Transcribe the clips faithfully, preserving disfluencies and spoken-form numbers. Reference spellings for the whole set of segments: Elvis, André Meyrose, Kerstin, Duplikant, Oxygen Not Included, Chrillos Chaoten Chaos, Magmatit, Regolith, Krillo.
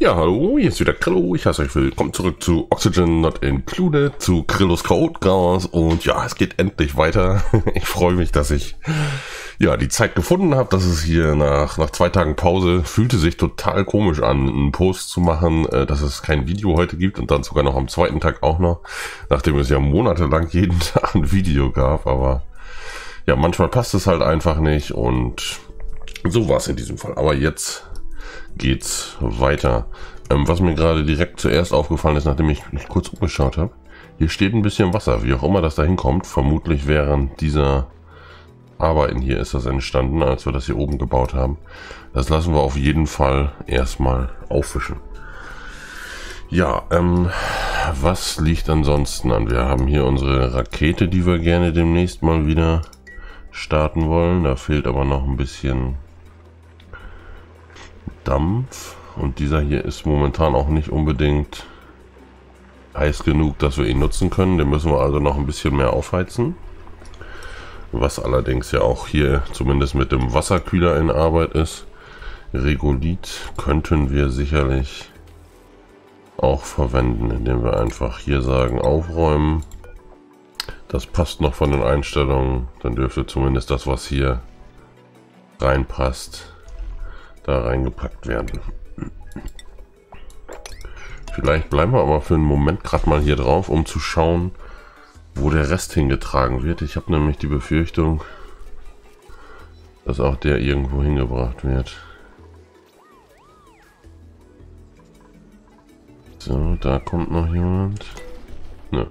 Ja, hallo, hier ist wieder Krillo. Ich heiße euch willkommen zurück zu Oxygen Not Included, zu Krillos Chaotchaos. Und ja, es geht endlich weiter. Ich freue mich, dass ich ja die Zeit gefunden habe. Das ist hier nach, nach zwei Tagen Pause. Fühlte sich total komisch an, einen Post zu machen, dass es kein Video heute gibt. Und dann sogar noch am zweiten Tag auch noch. Nachdem es ja monatelang jeden Tag ein Video gab. Aber ja, manchmal passt es halt einfach nicht. Und so war es in diesem Fall. Aber jetzt geht's weiter. Ähm, was mir gerade direkt zuerst aufgefallen ist, nachdem ich mich kurz umgeschaut habe, hier steht ein bisschen Wasser, wie auch immer das da hinkommt. Vermutlich während dieser Arbeiten hier ist das entstanden, als wir das hier oben gebaut haben. Das lassen wir auf jeden Fall erstmal aufwischen. Ja, ähm, was liegt ansonsten an? Wir haben hier unsere Rakete, die wir gerne demnächst mal wieder starten wollen. Da fehlt aber noch ein bisschen Dampf, und dieser hier ist momentan auch nicht unbedingt heiß genug, dass wir ihn nutzen können. Den müssen wir also noch ein bisschen mehr aufheizen, was allerdings ja auch hier zumindest mit dem Wasserkühler in Arbeit ist. Regolith könnten wir sicherlich auch verwenden, indem wir einfach hier sagen aufräumen. Das passt noch von den Einstellungen, dann dürfte zumindest das, was hier reinpasst, da reingepackt werden. Vielleicht bleiben wir aber für einen Moment gerade mal hier drauf, um zu schauen, wo der Rest hingetragen wird. Ich habe nämlich die Befürchtung, dass auch der irgendwo hingebracht wird. So, da kommt noch jemand. Ne.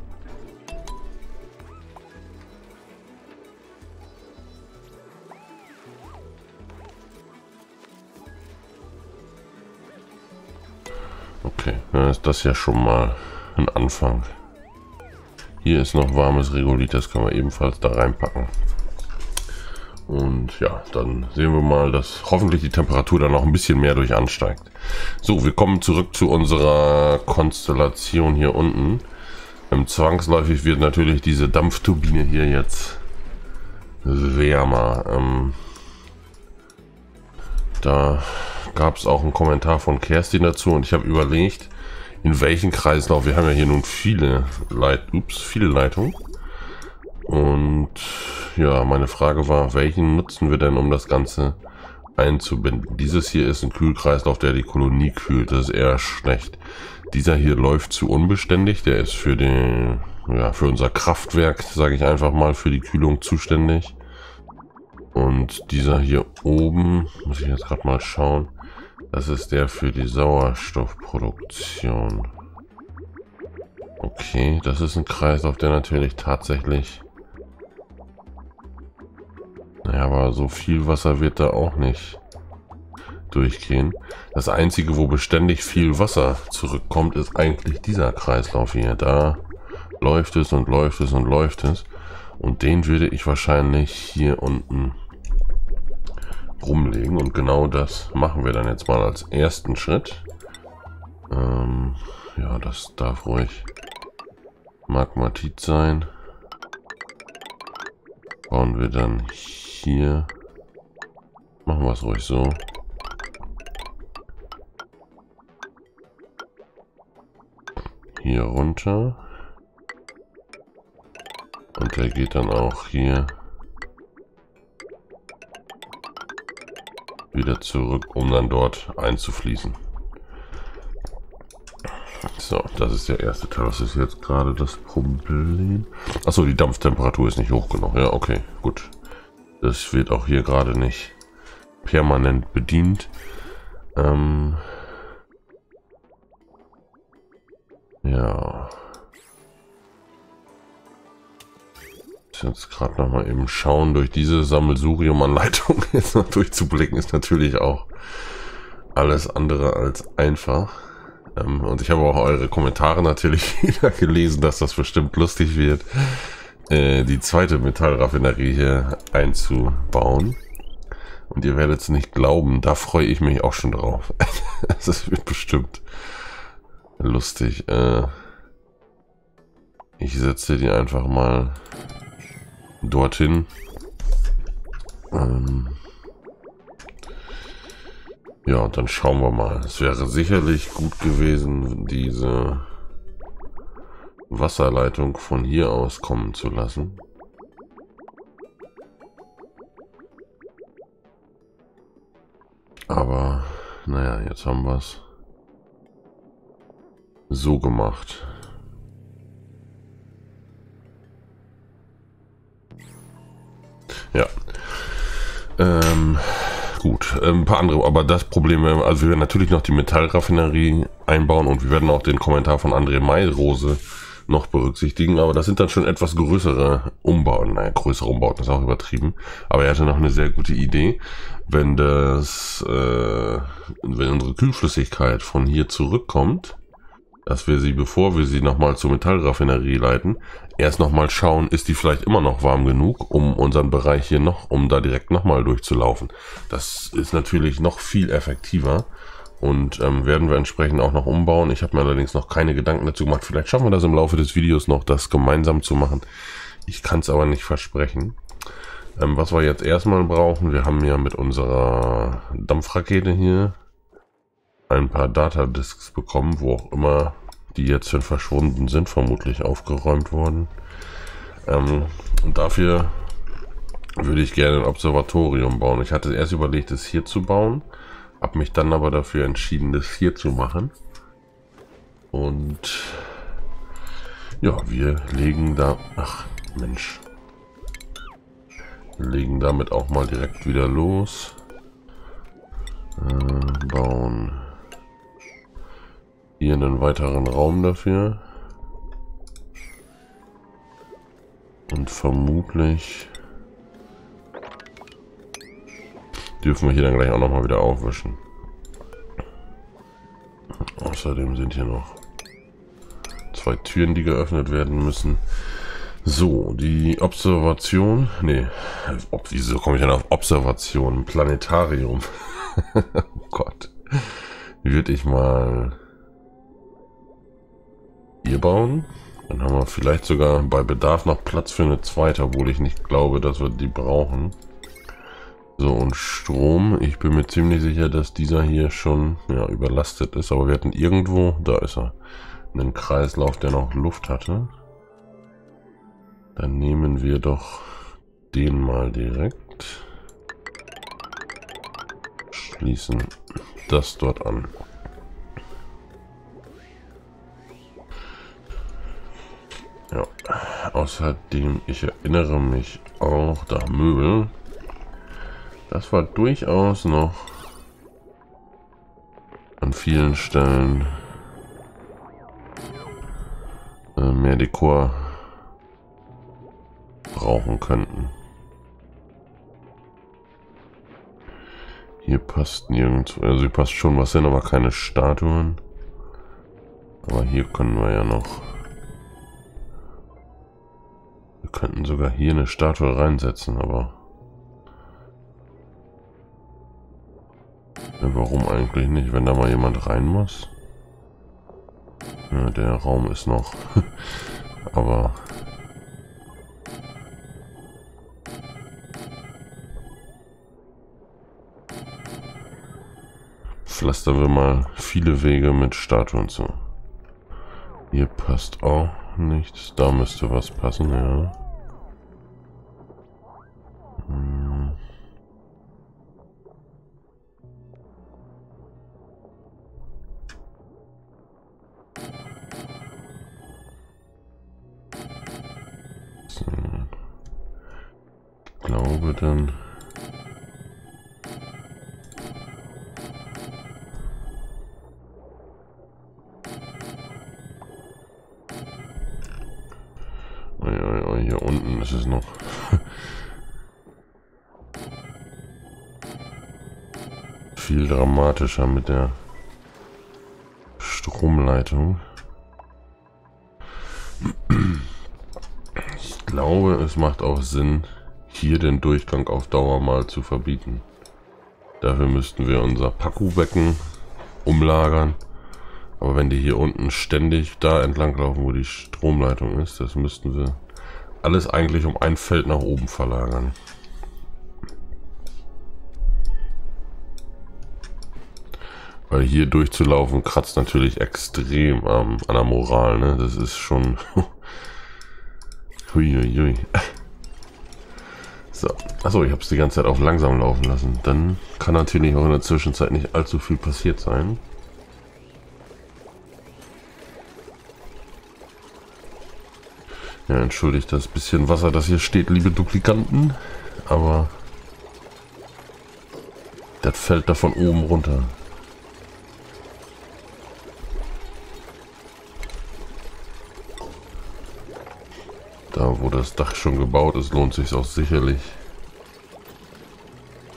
Okay, dann ist das ja schon mal ein Anfang. Hier ist noch warmes Regolith, das können wir ebenfalls da reinpacken. Und ja, dann sehen wir mal, dass hoffentlich die Temperatur dann noch ein bisschen mehr durch ansteigt. So, wir kommen zurück zu unserer Konstellation hier unten. Zwangsläufig wird natürlich diese Dampfturbine hier jetzt wärmer. Ähm, da gab es auch einen Kommentar von Kerstin dazu, und ich habe überlegt, in welchen Kreislauf, wir haben ja hier nun viele, Leit Ups, viele Leitungen, und ja, meine Frage war, welchen nutzen wir denn, um das Ganze einzubinden? Dieses hier ist ein Kühlkreislauf, der die Kolonie kühlt, das ist eher schlecht. Dieser hier läuft zu unbeständig, der ist für, den, ja, für unser Kraftwerk, sage ich einfach mal, für die Kühlung zuständig. Und dieser hier oben, muss ich jetzt gerade mal schauen, das ist der für die Sauerstoffproduktion. Okay, das ist ein Kreislauf, der natürlich tatsächlich... Naja, aber so viel Wasser wird da auch nicht durchgehen. Das einzige, wo beständig viel Wasser zurückkommt, ist eigentlich dieser Kreislauf hier. Da läuft es und läuft es und läuft es. Und den würde ich wahrscheinlich hier unten rumlegen, und genau das machen wir dann jetzt mal als ersten Schritt. Ähm, ja, das darf ruhig Magmatit sein. Bauen wir dann hier. Machen wir es ruhig so. Hier runter. Und der geht dann auch hier wieder zurück, um dann dort einzufließen. So, das ist der erste Teil. Das ist jetzt gerade das Problem. Achso, die Dampftemperatur ist nicht hoch genug. Ja, okay, gut. Das wird auch hier gerade nicht permanent bedient. Ähm ja. Jetzt gerade noch mal eben schauen, durch diese Sammelsurium-Anleitung jetzt noch durchzublicken, ist natürlich auch alles andere als einfach. Ähm, und ich habe auch eure Kommentare natürlich wieder gelesen, dass das bestimmt lustig wird, äh, die zweite Metallraffinerie hier einzubauen. Und ihr werdet es nicht glauben, da freue ich mich auch schon drauf. Das wird bestimmt lustig. Äh, ich setze die einfach mal dorthin. Ähm Ja, dann schauen wir mal. Es wäre sicherlich gut gewesen, diese Wasserleitung von hier aus kommen zu lassen. Aber, naja, jetzt haben wir es so gemacht. Ja. Ähm, gut, ein paar andere, aber das Problem, also wir werden natürlich noch die Metallraffinerie einbauen und wir werden auch den Kommentar von André Meyrose noch berücksichtigen, aber das sind dann schon etwas größere Umbauten. Naja, größere Umbauten ist auch übertrieben, aber er hatte noch eine sehr gute Idee. Wenn das, äh, wenn unsere Kühlflüssigkeit von hier zurückkommt, dass wir sie, bevor wir sie nochmal zur Metallraffinerie leiten, erst nochmal schauen, ist die vielleicht immer noch warm genug, um unseren Bereich hier noch, um da direkt nochmal durchzulaufen. Das ist natürlich noch viel effektiver und ähm, werden wir entsprechend auch noch umbauen. Ich habe mir allerdings noch keine Gedanken dazu gemacht. Vielleicht schaffen wir das im Laufe des Videos noch, das gemeinsam zu machen. Ich kann es aber nicht versprechen. Ähm, was wir jetzt erstmal brauchen, wir haben ja mit unserer Dampfrakete hier ein paar Datadisks bekommen, wo auch immer die jetzt schon verschwunden sind, vermutlich aufgeräumt worden. Ähm, und dafür würde ich gerne ein Observatorium bauen. Ich hatte erst überlegt, es hier zu bauen, habe mich dann aber dafür entschieden, das hier zu machen. Und ja, wir legen da, ach Mensch, legen damit auch mal direkt wieder los. Äh, bauen hier einen weiteren Raum dafür und vermutlich dürfen wir hier dann gleich auch noch mal wieder aufwischen. Außerdem sind hier noch zwei Türen, die geöffnet werden müssen. So, die Observation, nee, ob, wieso komme ich denn auf Observation? Planetarium. Oh Gott, würde ich mal hier bauen. Dann haben wir vielleicht sogar bei Bedarf noch Platz für eine zweite, obwohl ich nicht glaube, dass wir die brauchen. So, und Strom. Ich bin mir ziemlich sicher, dass dieser hier schon ja, überlastet ist. Aber wir hatten irgendwo, da ist er, einen Kreislauf, der noch Luft hatte. Dann nehmen wir doch den mal direkt. Schließen das dort an. Ja, außerdem, ich erinnere mich auch, da Möbel. Das war durchaus noch an vielen Stellen äh, mehr Dekor brauchen könnten. Hier passt nirgends, also hier passt schon was hin, aber keine Statuen. Aber hier können wir ja noch, wir könnten sogar hier eine Statue reinsetzen, aber ja, warum eigentlich nicht, wenn da mal jemand rein muss? Ja, der Raum ist noch, aber pflastern wir mal viele Wege mit Statuen zu. Hier passt auch nichts. Da müsste was passen, ja. Hm. So. Ich glaube dann. Hier unten ist es noch. Viel dramatischer mit der Stromleitung. Ich glaube, es macht auch Sinn, hier den Durchgang auf Dauer mal zu verbieten. Dafür müssten wir unser Paku-Becken umlagern. Aber wenn die hier unten ständig da entlang laufen, wo die Stromleitung ist, das müssten wir alles eigentlich um ein Feld nach oben verlagern. Weil hier durchzulaufen kratzt natürlich extrem ähm, an der Moral, ne? Das ist schon... hui, hui, hui. So. Achso, ich habe es die ganze Zeit auch langsam laufen lassen. Dann kann natürlich auch in der Zwischenzeit nicht allzu viel passiert sein. Ja, entschuldigt das bisschen Wasser, das hier steht, liebe Duplikanten. Aber... das fällt da von oben runter. Da, wo das Dach schon gebaut ist, lohnt sich auch sicherlich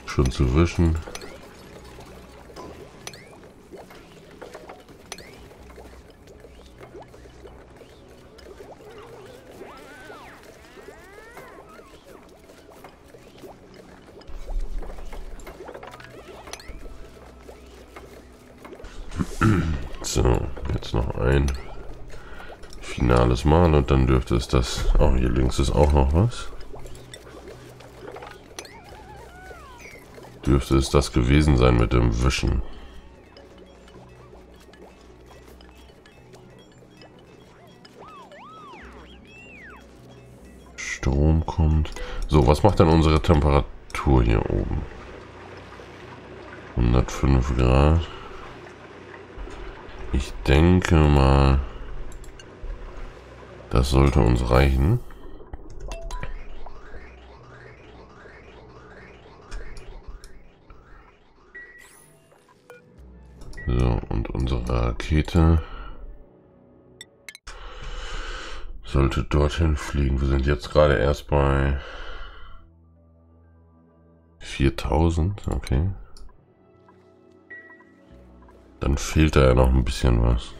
schon zu wischen. So, jetzt noch ein finales Mal und dann dürfte es das... Oh, hier links ist auch noch was. Dürfte es das gewesen sein mit dem Wischen. Strom kommt. So, was macht denn unsere Temperatur hier oben? hundertfünf Grad. Ich denke mal, das sollte uns reichen. So, und unsere Rakete sollte dorthin fliegen. Wir sind jetzt gerade erst bei viertausend, okay. Dann fehlt da ja noch ein bisschen was.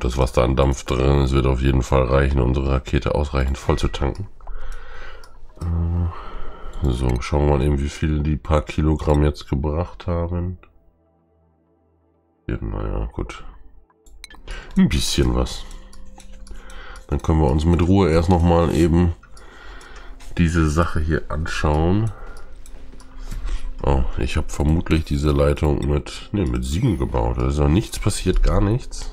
Das, was da an Dampf drin ist, wird auf jeden Fall reichen, unsere Rakete ausreichend voll zu tanken. So, schauen wir mal eben, wie viel die paar Kilogramm jetzt gebracht haben. Ja, naja, gut. Ein bisschen was. Dann können wir uns mit Ruhe erst nochmal eben diese Sache hier anschauen. Oh, ich habe vermutlich diese Leitung mit, nee, mit sieben gebaut. Also nichts passiert, gar nichts.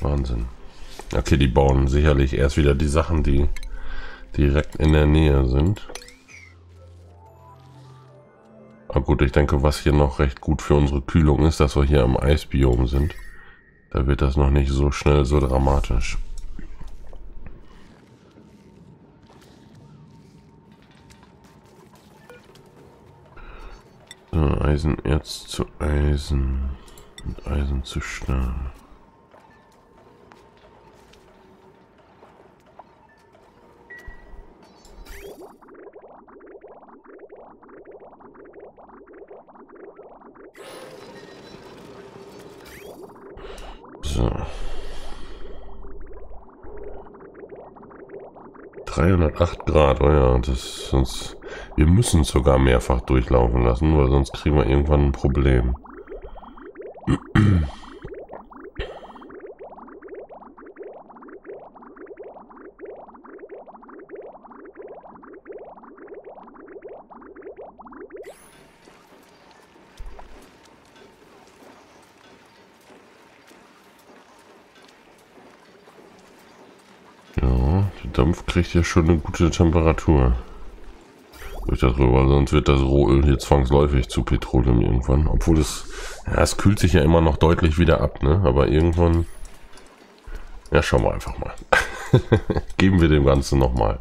Wahnsinn. Okay, die bauen sicherlich erst wieder die Sachen, die direkt in der Nähe sind. Aber gut, ich denke, was hier noch recht gut für unsere Kühlung ist, dass wir hier im Eisbiom sind. Da wird das noch nicht so schnell so dramatisch. So, Eisenerz zu Eisen und Eisen zu Stahl. dreihundertacht Grad, oh ja, das sonst, wir müssen es sogar mehrfach durchlaufen lassen, weil sonst kriegen wir irgendwann ein Problem. Dampf kriegt ja schon eine gute Temperatur durch das Röhr, sonst wird das Rohöl hier zwangsläufig zu Petroleum irgendwann, obwohl es, ja, es kühlt sich ja immer noch deutlich wieder ab, ne? Aber irgendwann, ja, schauen wir einfach mal. Geben wir dem Ganzen nochmal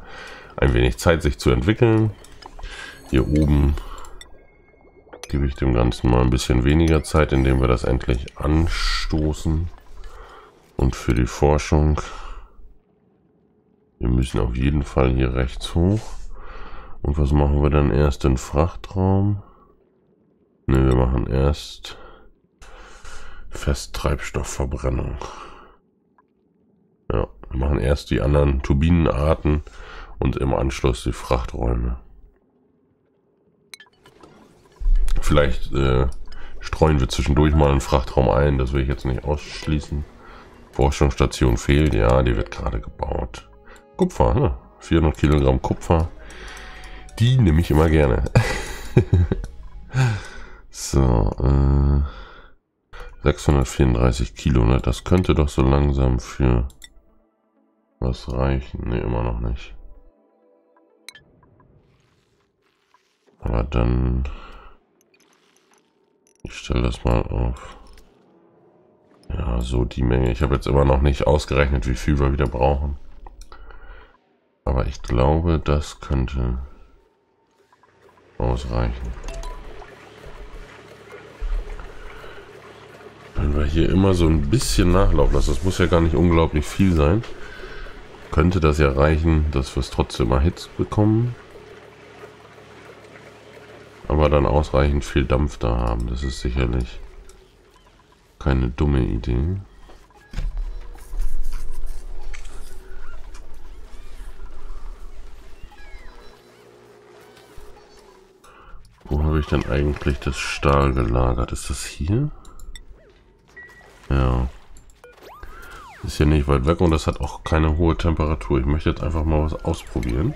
ein wenig Zeit, sich zu entwickeln. Hier oben gebe ich dem Ganzen mal ein bisschen weniger Zeit, indem wir das endlich anstoßen. Und für die Forschung... wir müssen auf jeden Fall hier rechts hoch. Und was machen wir dann erst? Den Frachtraum? Ne, wir machen erst Festtreibstoffverbrennung. Ja, wir machen erst die anderen Turbinenarten und im Anschluss die Frachträume. Vielleicht äh, streuen wir zwischendurch mal einen Frachtraum ein, das will ich jetzt nicht ausschließen. Forschungsstation fehlt, ja, die wird gerade gebaut. Kupfer, ne? vierhundert Kilogramm Kupfer. Die nehme ich immer gerne. So, äh, sechshundertvierunddreißig Kilo, ne? Das könnte doch so langsam für was reichen. Ne, immer noch nicht. Aber dann... Ich stelle das mal auf. Ja, so die Menge. Ich habe jetzt immer noch nicht ausgerechnet, wie viel wir wieder brauchen. Aber ich glaube, das könnte ausreichen. Wenn wir hier immer so ein bisschen nachlaufen lassen, das muss ja gar nicht unglaublich viel sein, könnte das ja reichen, dass wir es trotzdem mal Hits bekommen. Aber dann ausreichend viel Dampf da haben. Das ist sicherlich keine dumme Idee. Wo habe ich denn eigentlich das Stahl gelagert? Ist das hier? Ja. Ist ja nicht weit weg und das hat auch keine hohe Temperatur. Ich möchte jetzt einfach mal was ausprobieren,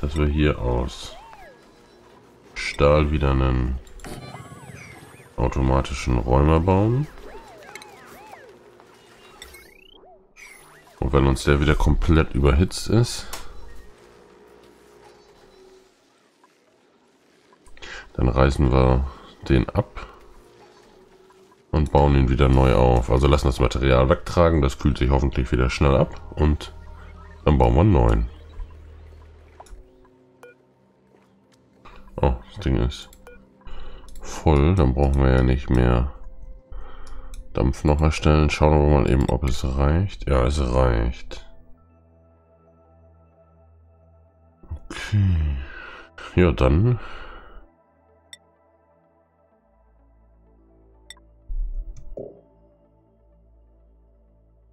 dass wir hier aus Stahl wieder einen automatischen Räumer bauen. Und wenn uns der wieder komplett überhitzt ist, dann reißen wir den ab und bauen ihn wieder neu auf. Also lassen das Material wegtragen, das kühlt sich hoffentlich wieder schnell ab und dann bauen wir einen neuen. Oh, das Ding ist voll. Dann brauchen wir ja nicht mehr Dampf noch erstellen. Schauen wir mal eben, ob es reicht. Ja, es reicht. Okay. Ja, dann.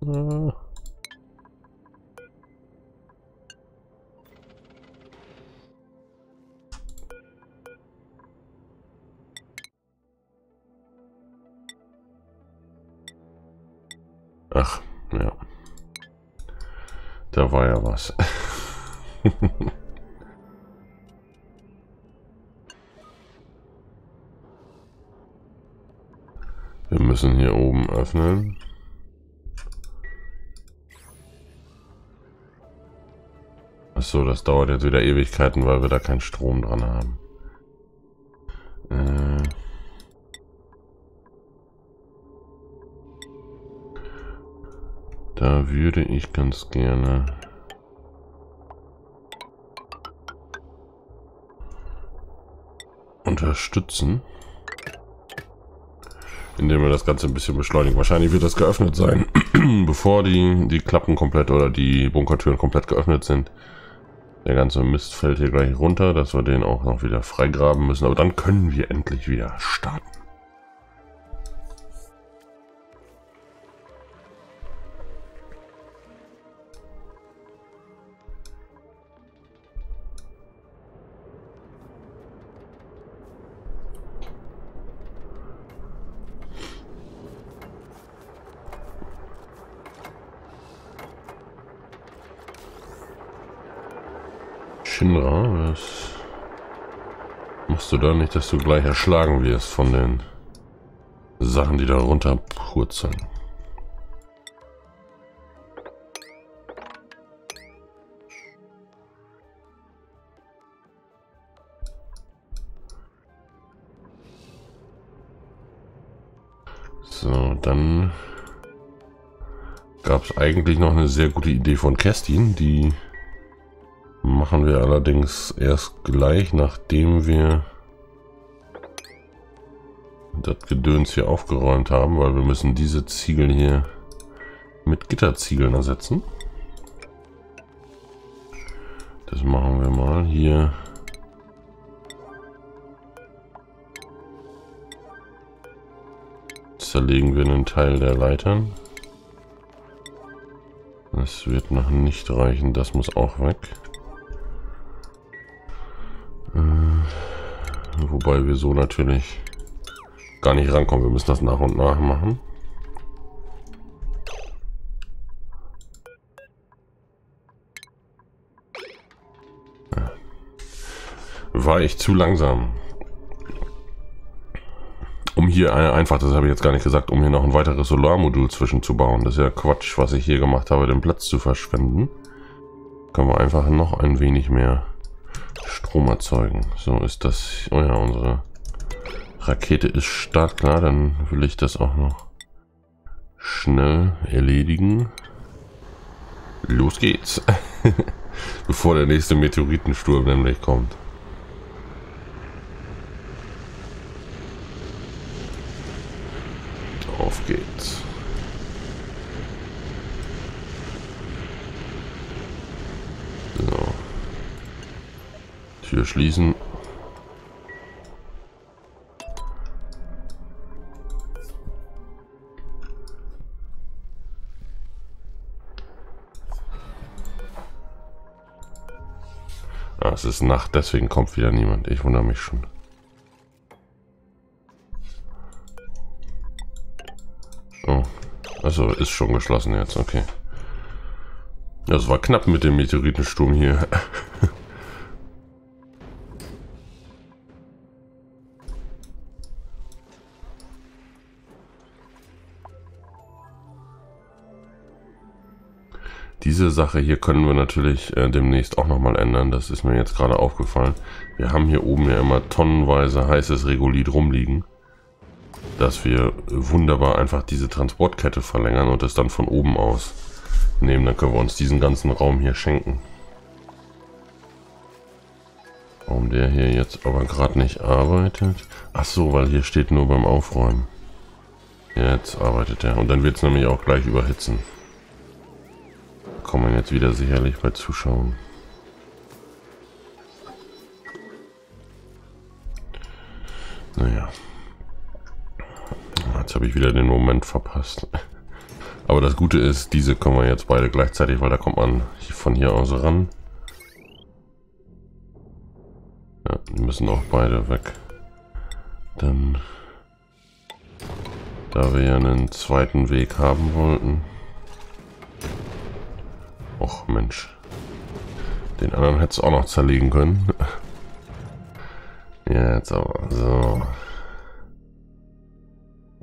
Ah. Ach, ja. Da war ja was. Wir müssen hier oben öffnen. Achso, das dauert jetzt wieder Ewigkeiten, weil wir da keinen Strom dran haben. Äh... Da würde ich ganz gerne unterstützen, indem wir das Ganze ein bisschen beschleunigen. Wahrscheinlich wird das geöffnet sein, bevor die, die Klappen komplett oder die Bunkertüren komplett geöffnet sind. Der ganze Mist fällt hier gleich runter, dass wir den auch noch wieder freigraben müssen. Aber dann können wir endlich wieder starten. Das machst du da nicht, dass du gleich erschlagen wirst von den Sachen, die da runter purzeln. So, dann gab es eigentlich noch eine sehr gute Idee von Kerstin, die machen wir allerdings erst gleich, nachdem wir das Gedöns hier aufgeräumt haben, weil wir müssen diese Ziegel hier mit Gitterziegeln ersetzen. Das machen wir mal hier. Zerlegen wir einen Teil der Leitern. Das wird noch nicht reichen. Das muss auch weg. Äh, wobei wir so natürlich gar nicht rankommen. Wir müssen das nach und nach machen. Ja. War ich zu langsam. Um hier einfach, das habe ich jetzt gar nicht gesagt, um hier noch ein weiteres Solarmodul zwischenzubauen. Das ist ja Quatsch, was ich hier gemacht habe, den Platz zu verschwenden. Können wir einfach noch ein wenig mehr Strom erzeugen. So ist das. Oh ja, unsere Rakete ist startklar. Dann will ich das auch noch schnell erledigen. Los geht's. Bevor der nächste Meteoritensturm nämlich kommt. Auf geht's. So. Tür schließen. Ah, es ist Nacht, deswegen kommt wieder niemand. Ich wundere mich schon. Also ist schon geschlossen jetzt, okay. Das war knapp mit dem Meteoritensturm hier. Diese Sache hier können wir natürlich äh, demnächst auch nochmal ändern. Das ist mir jetzt gerade aufgefallen. Wir haben hier oben ja immer tonnenweise heißes Regolith rumliegen, dass wir wunderbar einfach diese Transportkette verlängern und das dann von oben aus nehmen. Dann können wir uns diesen ganzen Raum hier schenken. Warum der hier jetzt aber gerade nicht arbeitet? Ach so, weil hier steht nur beim Aufräumen. Jetzt arbeitet er. Und dann wird es nämlich auch gleich überhitzen. Da kann man jetzt wieder sicherlich bei zuschauen. Naja. Jetzt habe ich wieder den Moment verpasst. Aber das Gute ist, diese können wir jetzt beide gleichzeitig, weil da kommt man von hier aus ran. Ja, die müssen auch beide weg. Dann, da wir ja einen zweiten Weg haben wollten. Och Mensch. Den anderen hätte es auch noch zerlegen können. Ja, jetzt aber. So.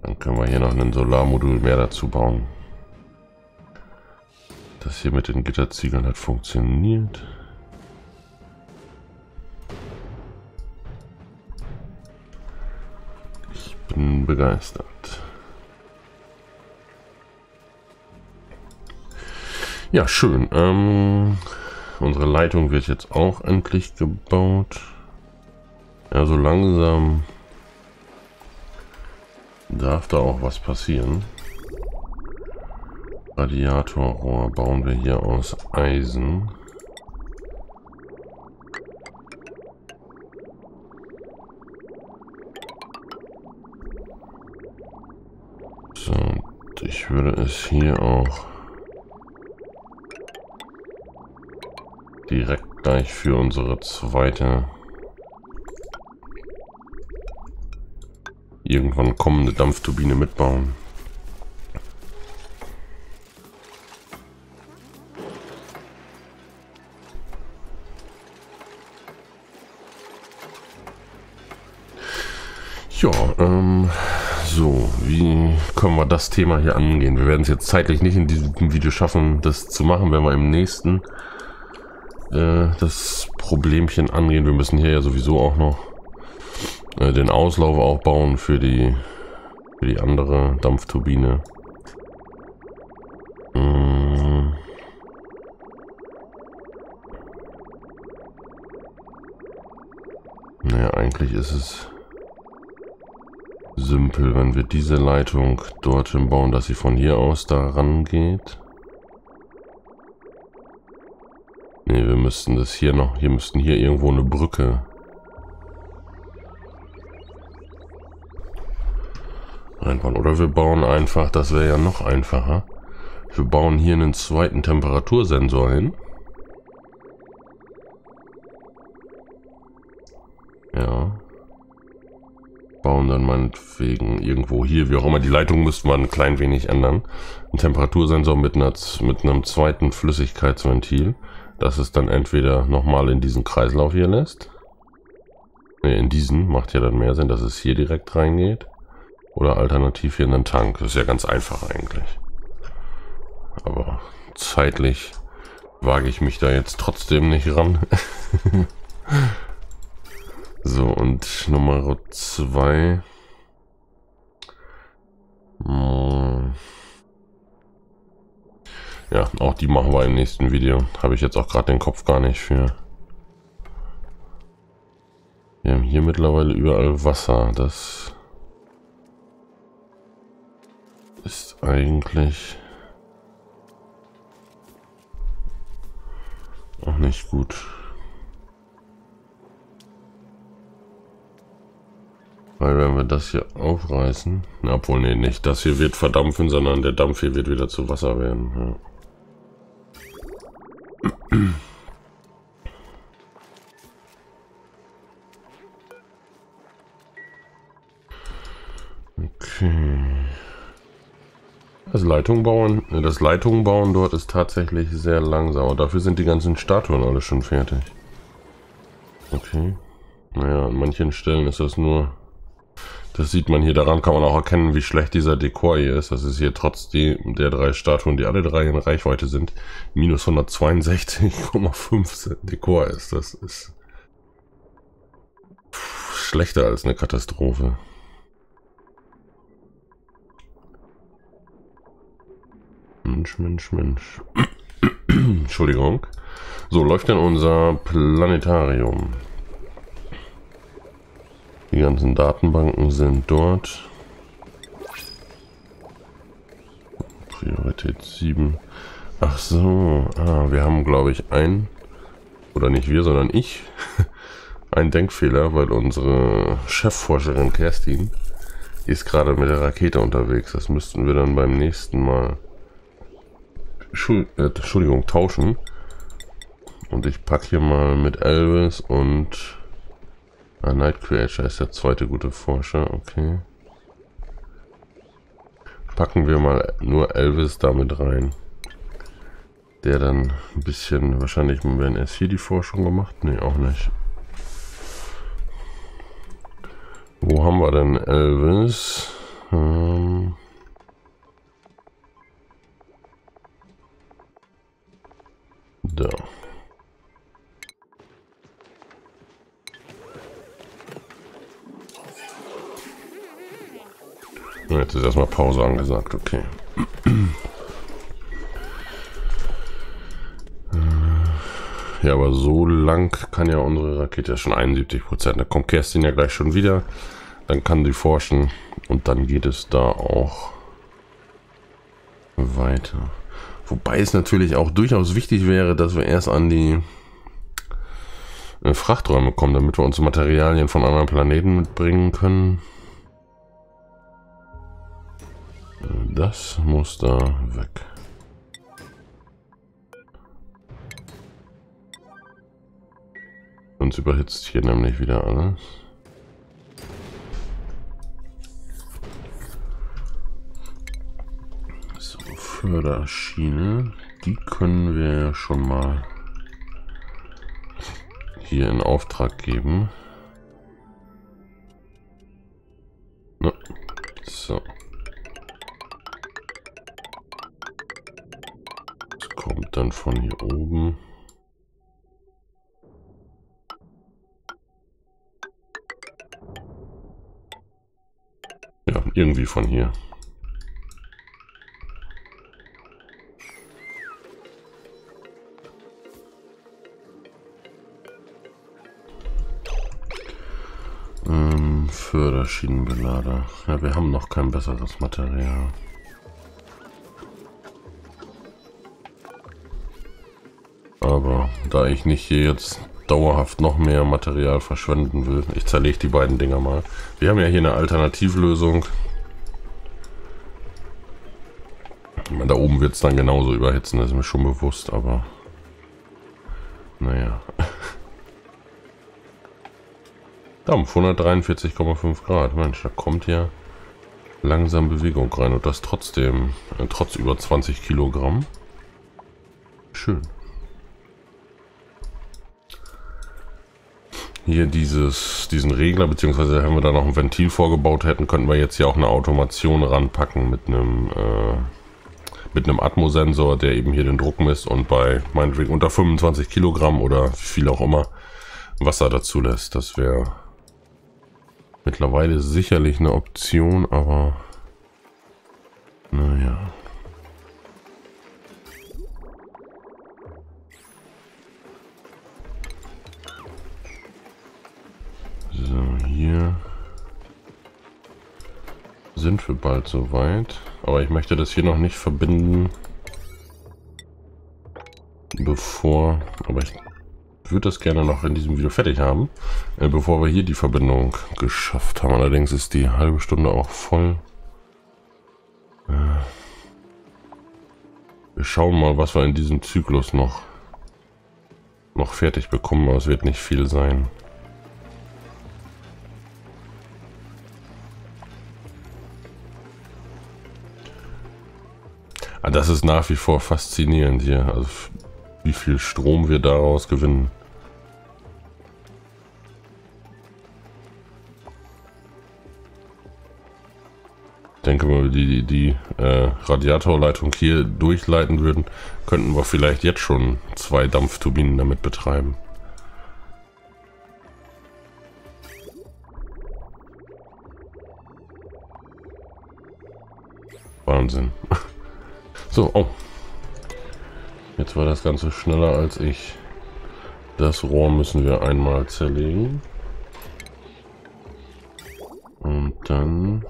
Dann können wir hier noch ein Solarmodul mehr dazu bauen. Das hier mit den Gitterziegeln hat funktioniert. Ich bin begeistert. Ja, schön. Ähm, unsere Leitung wird jetzt auch endlich gebaut. Ja, so langsam darf da auch was passieren. Radiatorrohr bauen wir hier aus Eisen. So, und ich würde es hier auch direkt gleich für unsere zweite, irgendwann kommende Dampfturbine mitbauen. Ja, ähm, so, wie können wir das Thema hier angehen? Wir werden es jetzt zeitlich nicht in diesem Video schaffen, das zu machen, wenn wir im nächsten äh, das Problemchen angehen. Wir müssen hier ja sowieso auch noch den Auslauf auch bauen für die, für die andere Dampfturbine. Hm. Naja, eigentlich ist es simpel, wenn wir diese Leitung dorthin bauen, dass sie von hier aus da rangeht. Ne, wir müssten das hier noch, hier müssten hier irgendwo eine Brücke einbauen. Oder wir bauen einfach, das wäre ja noch einfacher. Wir bauen hier einen zweiten Temperatursensor hin. Ja. Bauen dann meinetwegen irgendwo hier, wie auch immer, die Leitung müssten wir ein klein wenig ändern. Ein Temperatursensor mit, einer, mit einem zweiten Flüssigkeitsventil, das es dann entweder nochmal in diesen Kreislauf hier lässt. Ne, in diesen macht ja dann mehr Sinn, dass es hier direkt reingeht. Oder alternativ hier in den Tank. Das ist ja ganz einfach eigentlich. Aber zeitlich wage ich mich da jetzt trotzdem nicht ran. So, und Nummer zwei. Ja, auch die machen wir im nächsten Video. Habe ich jetzt auch gerade den Kopf gar nicht für. Wir haben hier mittlerweile überall Wasser. Das ist eigentlich auch nicht gut. Weil wenn wir das hier aufreißen, na, obwohl nee, nicht das hier wird verdampfen, sondern der Dampf hier wird wieder zu Wasser werden. Ja. Okay. Das Leitung bauen, das Leitung bauen dort ist tatsächlich sehr langsam. Dafür sind die ganzen Statuen alle schon fertig. Okay. Naja, an manchen Stellen ist das nur. Das sieht man hier, daran kann man auch erkennen, wie schlecht dieser Dekor hier ist. Das ist hier trotz der drei Statuen, die alle drei in Reichweite sind, minus hundertzweiundsechzig Komma fünf Dekor ist. Das ist schlechter als eine Katastrophe. Mensch, Mensch, Mensch. Entschuldigung. So, läuft denn unser Planetarium? Die ganzen Datenbanken sind dort. Priorität sieben. Ach so. Ah, wir haben, glaube ich, ein... Oder nicht wir, sondern ich. Ein Denkfehler, weil unsere Chefforscherin Kerstin die ist gerade mit der Rakete unterwegs. Das müssten wir dann beim nächsten Mal... Schul- äh, Entschuldigung, tauschen. Und ich packe hier mal mit Elvis und... Ah, Nightcreature ist der zweite gute Forscher, okay. Packen wir mal nur Elvis damit rein. Der dann ein bisschen, wahrscheinlich werden erst hier die Forschung gemacht. Ne, auch nicht. Wo haben wir denn Elvis? Ähm... Da. Jetzt ist erstmal Pause angesagt, okay. Ja, aber so lang kann ja unsere Rakete ja schon einundsiebzig Prozent. Da kommt Kerstin ja gleich schon wieder. Dann kann sie forschen und dann geht es da auch weiter. Wobei es natürlich auch durchaus wichtig wäre, dass wir erst an die Frachträume kommen, damit wir uns Materialien von anderen Planeten mitbringen können. Das muss da weg. Sonst überhitzt hier nämlich wieder alles. So, Förderschiene. Die können wir schon mal hier in Auftrag geben. Na, so. Kommt dann von hier oben. Ja, irgendwie von hier. Ähm, Förderschienenbelader. Ja, wir haben noch kein besseres Material. Aber da ich nicht hier jetzt dauerhaft noch mehr Material verschwenden will, ich zerlege die beiden Dinger mal. Wir haben ja hier eine Alternativlösung. Und da oben wird es dann genauso überhitzen, das ist mir schon bewusst, aber naja. Dampf, hundertdreiundvierzig Komma fünf Grad. Mensch, da kommt ja langsam Bewegung rein und das trotzdem, äh, trotz über zwanzig Kilogramm. Schön. Hier dieses, diesen Regler, beziehungsweise haben wir da noch ein Ventil vorgebaut hätten, könnten wir jetzt hier auch eine Automation ranpacken mit einem äh, mit einem Atmosensor, der eben hier den Druck misst und bei meinetwegen unter fünfundzwanzig Kilogramm oder viel auch immer Wasser dazu lässt. Das wäre mittlerweile sicherlich eine Option, aber naja. So, hier sind wir bald soweit. Aber ich möchte das hier noch nicht verbinden, bevor, aber ich würde das gerne noch in diesem Video fertig haben, äh, bevor wir hier die Verbindung geschafft haben. Allerdings ist die halbe Stunde auch voll. Äh, wir schauen mal, was wir in diesem Zyklus noch, noch fertig bekommen, aber es wird nicht viel sein. Das ist nach wie vor faszinierend hier, also wie viel Strom wir daraus gewinnen. Ich denke mal, wenn wir die, die, die äh, Radiatorleitung hier durchleiten würden, könnten wir vielleicht jetzt schon zwei Dampfturbinen damit betreiben. Wahnsinn. So, oh. Jetzt war das Ganze schneller als ich. Das Rohr müssen wir einmal zerlegen. Und dann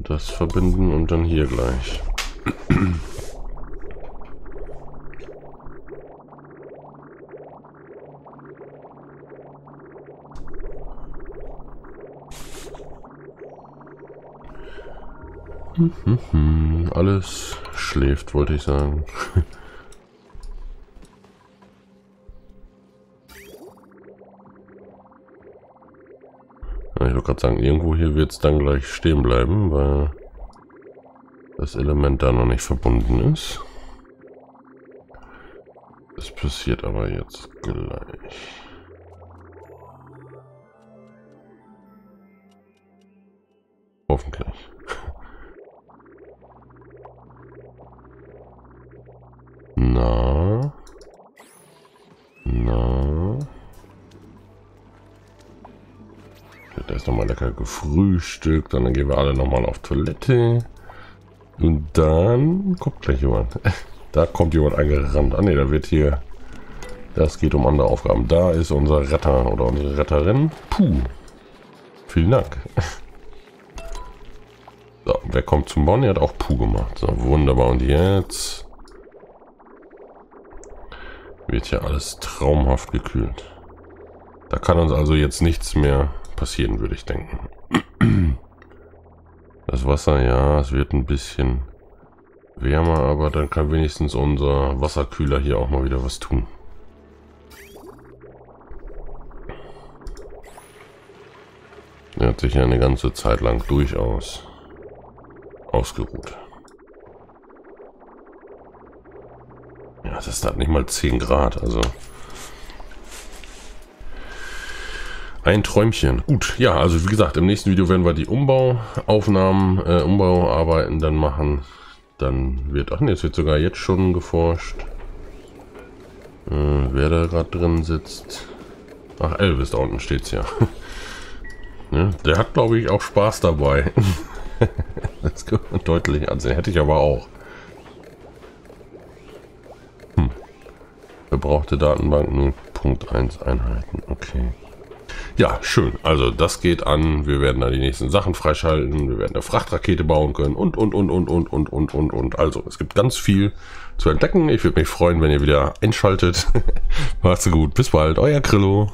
das verbinden und dann hier gleich. Alles schläft, wollte ich sagen. Ja, ich wollte gerade sagen, irgendwo hier wird es dann gleich stehen bleiben, weil das Element da noch nicht verbunden ist. Das passiert aber jetzt gleich. Hoffentlich. Na, na, wird erst nochmal lecker gefrühstückt, dann gehen wir alle nochmal auf Toilette und dann kommt gleich jemand. Da kommt jemand angerannt. Ah ne, da wird hier, das geht um andere Aufgaben. Da ist unser Retter oder unsere Retterin. Puh, vielen Dank. So, wer kommt zum Bonn? Er hat auch Puh gemacht. So, wunderbar. Und jetzt wird hier alles traumhaft gekühlt. Da kann uns also jetzt nichts mehr passieren, würde ich denken. Das Wasser, ja, es wird ein bisschen wärmer, aber dann kann wenigstens unser Wasserkühler hier auch mal wieder was tun. Er hat sich ja eine ganze Zeit lang durchaus ausgeruht. Ja, das hat nicht mal zehn Grad, also ein Träumchen. Gut, ja, also wie gesagt, im nächsten Video werden wir die Umbauaufnahmen, äh, Umbauarbeiten dann machen. Dann wird, ach ne, es wird sogar jetzt schon geforscht. Äh, wer da gerade drin sitzt. Ach, Elvis, da unten steht's ja. Ne? Der hat, glaube ich, auch Spaß dabei. Das kann man deutlich ansehen. Hätte ich aber auch. Verbrauchte Datenbank null Komma eins Einheiten. Okay. Ja, schön. Also das geht an. Wir werden da die nächsten Sachen freischalten. Wir werden eine Frachtrakete bauen können und, und, und, und, und, und, und, und, und. Also es gibt ganz viel zu entdecken. Ich würde mich freuen, wenn ihr wieder einschaltet. Macht's gut. Bis bald. Euer Krillo.